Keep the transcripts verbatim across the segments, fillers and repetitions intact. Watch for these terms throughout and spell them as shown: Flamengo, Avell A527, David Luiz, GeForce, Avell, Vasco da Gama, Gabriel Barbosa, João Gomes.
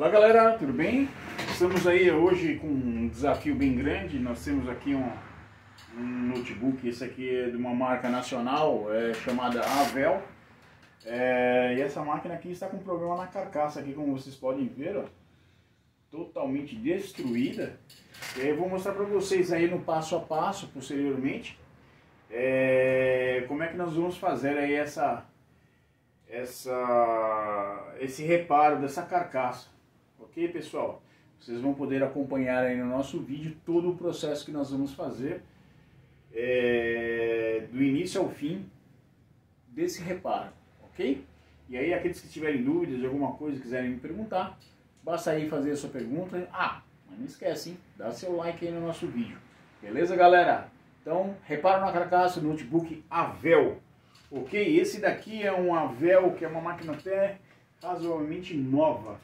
Olá galera, tudo bem? Estamos aí hoje com um desafio bem grande. Nós temos aqui um, um notebook, esse aqui é de uma marca nacional, é, chamada Avell. É, e essa máquina aqui está com problema na carcaça aqui, como vocês podem ver, ó, totalmente destruída. E aí eu vou mostrar para vocês aí no passo a passo, posteriormente, é, como é que nós vamos fazer aí essa, essa, esse reparo dessa carcaça. Ok, pessoal? Vocês vão poder acompanhar aí no nosso vídeo todo o processo que nós vamos fazer, é, do início ao fim desse reparo, ok? E aí aqueles que tiverem dúvidas de alguma coisa, quiserem me perguntar, basta aí fazer a sua pergunta. Ah, mas não esquece, hein? Dá seu like aí no nosso vídeo. Beleza, galera? Então, reparo na carcaça do notebook Avell. Ok? Esse daqui é um Avell, que é uma máquina até razoavelmente nova.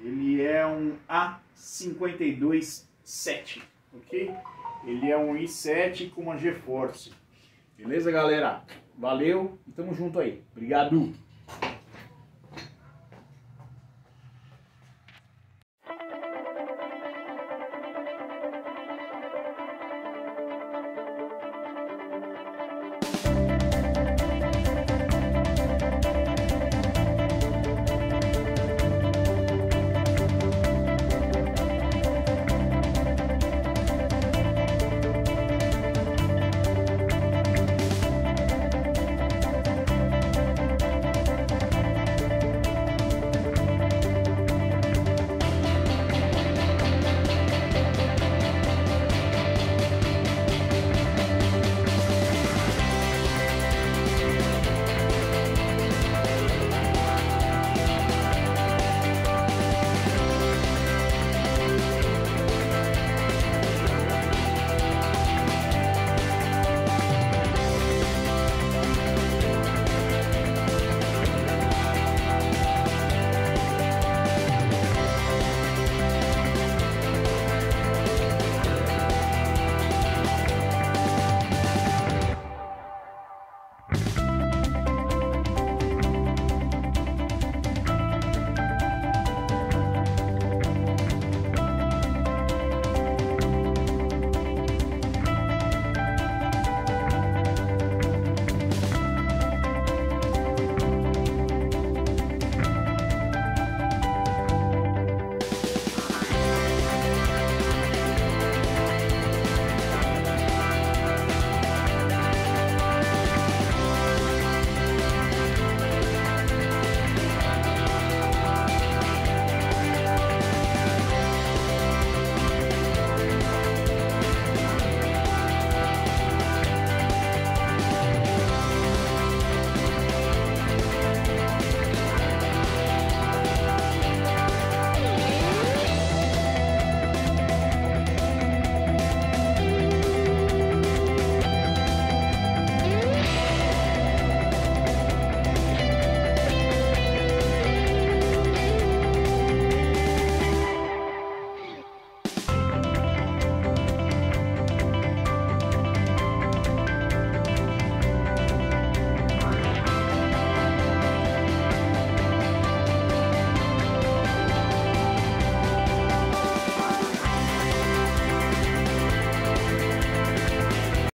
Ele é um A cinco dois sete, ok? Ele é um i sete com uma GeForce. Beleza, galera? Valeu e tamo junto aí. Obrigado!